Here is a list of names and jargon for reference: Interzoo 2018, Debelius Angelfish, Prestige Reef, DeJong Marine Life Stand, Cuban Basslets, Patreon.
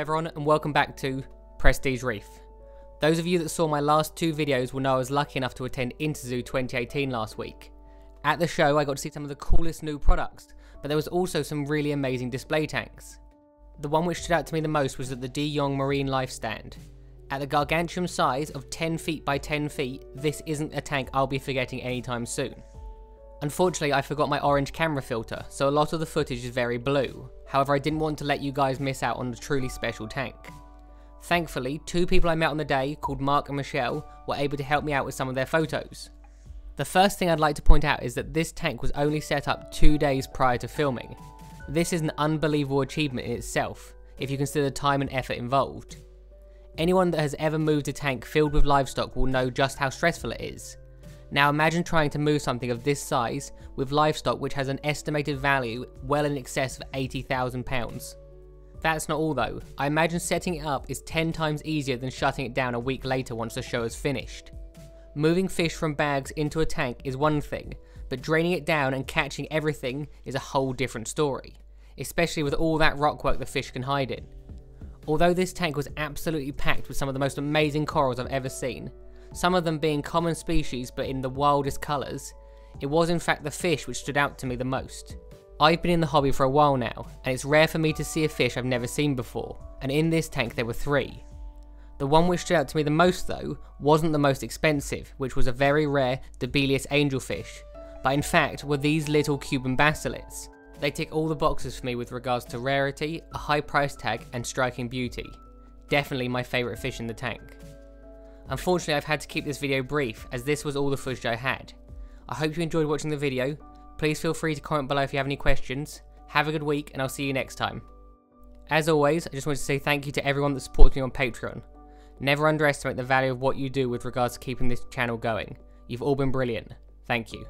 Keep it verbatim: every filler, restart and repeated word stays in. everyone, and welcome back to Prestige Reef. Those of you that saw my last two videos will know I was lucky enough to attend Interzoo twenty eighteen last week. At the show I got to see some of the coolest new products, but there was also some really amazing display tanks. The one which stood out to me the most was at the DeJong Marine Life Stand. At the gargantuan size of ten feet by ten feet, this isn't a tank I'll be forgetting anytime soon. Unfortunately, I forgot my orange camera filter, so a lot of the footage is very blue. However, I didn't want to let you guys miss out on the truly special tank. Thankfully, two people I met on the day, called Mark and Michelle, were able to help me out with some of their photos. The first thing I'd like to point out is that this tank was only set up two days prior to filming. This is an unbelievable achievement in itself, if you consider the time and effort involved. Anyone that has ever moved a tank filled with livestock will know just how stressful it is. Now imagine trying to move something of this size with livestock which has an estimated value well in excess of eighty thousand pounds. That's not all though. I imagine setting it up is ten times easier than shutting it down a week later once the show is finished. Moving fish from bags into a tank is one thing, but draining it down and catching everything is a whole different story, especially with all that rockwork the fish can hide in. Although this tank was absolutely packed with some of the most amazing corals I've ever seen, some of them being common species but in the wildest colours, it was in fact the fish which stood out to me the most. I've been in the hobby for a while now, and it's rare for me to see a fish I've never seen before, and in this tank there were three. The one which stood out to me the most though wasn't the most expensive, which was a very rare Debelius angelfish, but in fact were these little Cuban basslets. They tick all the boxes for me with regards to rarity, a high price tag and striking beauty. Definitely my favourite fish in the tank. Unfortunately, I've had to keep this video brief as this was all the footage I had. I hope you enjoyed watching the video. Please feel free to comment below if you have any questions. Have a good week and I'll see you next time. As always, I just want to say thank you to everyone that supports me on Patreon. Never underestimate the value of what you do with regards to keeping this channel going. You've all been brilliant. Thank you.